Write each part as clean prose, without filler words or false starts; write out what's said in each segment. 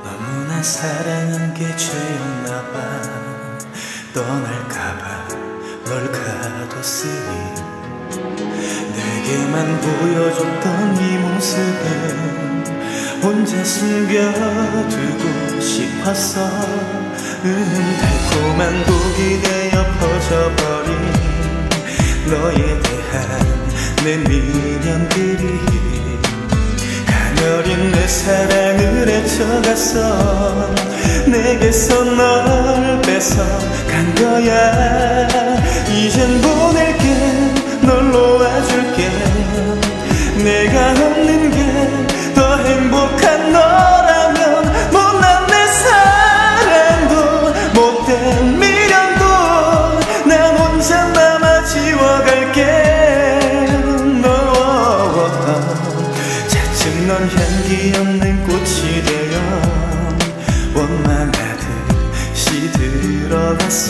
너무나 사랑한 게 죄였나봐. 떠날까봐 널 가뒀으니 내게만 보여줬던 이 모습은 혼자 숨겨두고 싶었어. 달콤한 독이 되어 퍼져버린 너에 대한 내 미련들이 가녀린 내 사랑을 헤쳐갔어. 내게서 널 뺏어간 거야. 이젠 보낼게, 널 놓아줄게. 내가 없는 게 더 행복한 너라면 못난 내 사랑도 못된 미련도 난 혼자 넌 향기 없는 꽃이 되어 원망하듯이 들어갔어.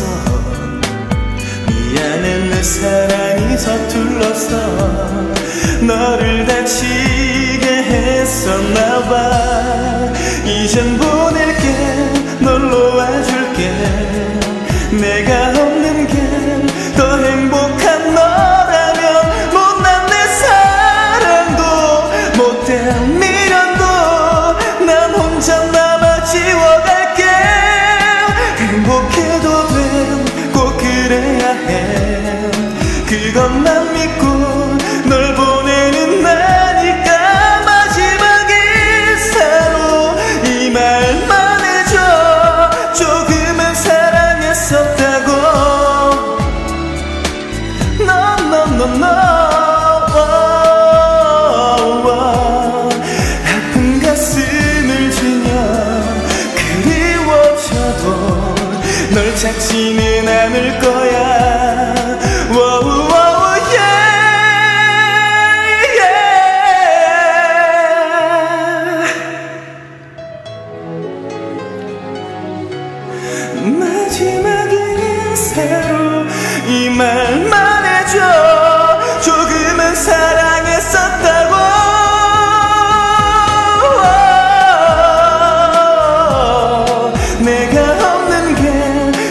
미안해, 내 사랑이 서툴러서 너를 다치게 했었나봐. 이젠 보낼게, 널 놓아줄게. 내가 없는 게 더 행복한 너 그것만 믿고 널 보내는 나니까 마지막 인사로 이 말만 해줘. 조금은 사랑했었다고. No 아픈 가슴을 지며 그리워져도 널 찾지는 않을 거야. 마지막 인사로 이 말만 해줘. 조금은 사랑했었다고. 내가 없는 게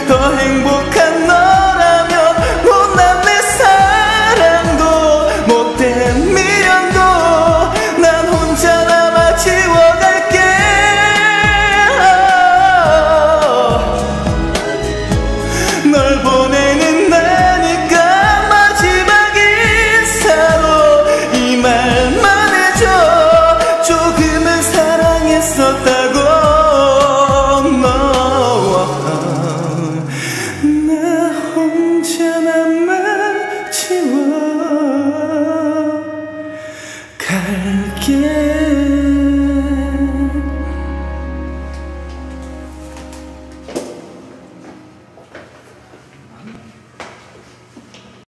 더 행복.